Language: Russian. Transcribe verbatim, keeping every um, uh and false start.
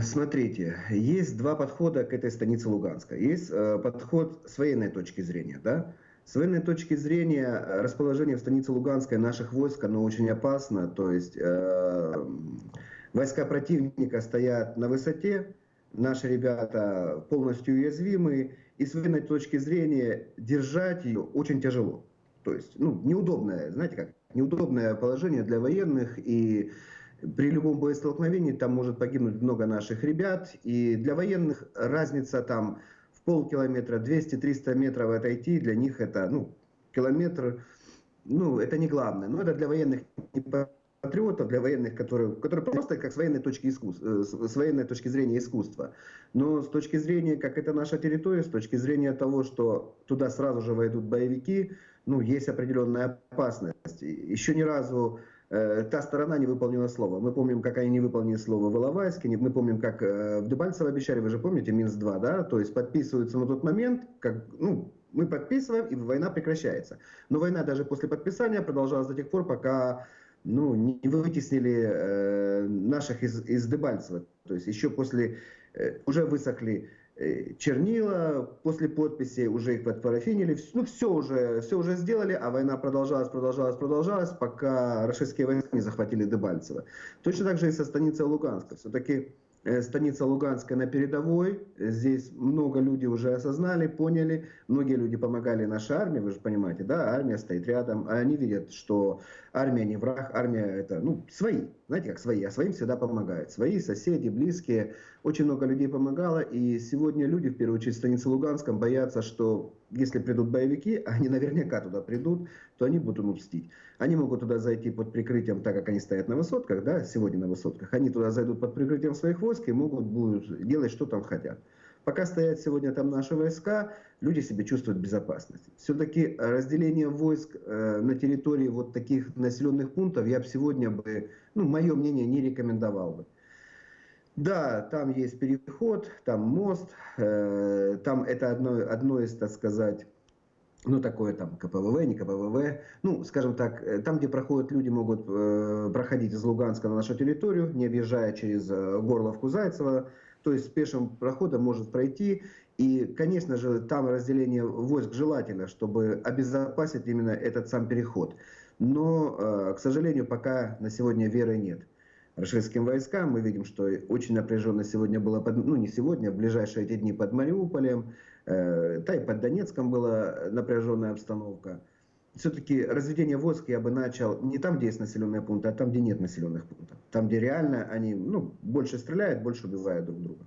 Смотрите, есть два подхода к этой станице Луганской. Есть подход с военной точки зрения, да? С военной точки зрения расположение в станице Луганской наших войск, оно очень опасно. То есть э, войска противника стоят на высоте, наши ребята полностью уязвимы. И с военной точки зрения держать ее очень тяжело. То есть ну, неудобное, знаете как, неудобное положение для военных. И при любом боестолкновении там может погибнуть много наших ребят. И для военных разница там... полкилометра, двести-триста метров отойти, для них это, ну, километр, ну, это не главное. Но это для военных не патриотов, для военных, которые, которые просто как с военной точки, искус... с военной точки зрения искусства. Но с точки зрения, как это наша территория, с точки зрения того, что туда сразу же войдут боевики, ну, есть определенная опасность. Еще ни разу э, та сторона не выполнила слово. Мы помним, как они не выполнили слово в Иловайске, мы помним, как э, в Дебальцево обещали, вы же помните, Минск два, да? То есть подписываются на тот момент, как, ну, мы подписываем, и война прекращается. Но война даже после подписания продолжалась до тех пор, пока ну, не вытеснили э, наших из, из Дебальцева. То есть еще после, э, уже высохли чернила, после подписи уже их подпарафинили, ну все уже, все уже сделали, а война продолжалась, продолжалась, продолжалась, пока российские войска не захватили Дебальцево. Точно так же и со станицей Луганской. Все-таки станица Луганская на передовой, здесь много людей уже осознали, поняли, многие люди помогали нашей армии, вы же понимаете, да, армия стоит рядом, а они видят, что армия не враг, армия это, ну, свои, знаете, как свои, а своим всегда помогают, свои, соседи, близкие, очень много людей помогало, и сегодня люди, в первую очередь, в станице Луганском боятся, что если придут боевики, они наверняка туда придут, то они будут мстить. Они могут туда зайти под прикрытием, так как они стоят на высотках, да, сегодня на высотках, они туда зайдут под прикрытием своих войск и могут будут делать, что там хотят. Пока стоят сегодня там наши войска, люди себя чувствуют в безопасности. Все-таки разделение войск э, на территории вот таких населенных пунктов я бы сегодня бы, ну, мое мнение, не рекомендовал бы. Да, там есть переход, там мост, э, там это одно, одно из, так сказать, ну такое там КПВВ, не КПВВ, ну скажем так, там где проходят люди могут э, проходить из Луганска на нашу территорию, не объезжая через э, Горловку Зайцева, то есть пешим проходом может пройти. И, конечно же, там разделение войск желательно, чтобы обезопасить именно этот сам переход. Но, э, к сожалению, пока на сегодня веры нет российским войскам. Мы видим, что очень напряженно сегодня было, под, ну не сегодня, а в ближайшие эти дни под Мариуполем, э, да и под Донецком была напряженная обстановка. Все-таки разведение войск я бы начал не там, где есть населенные пункты, а там, где нет населенных пунктов. Там, где реально они ну, больше стреляют, больше убивают друг друга.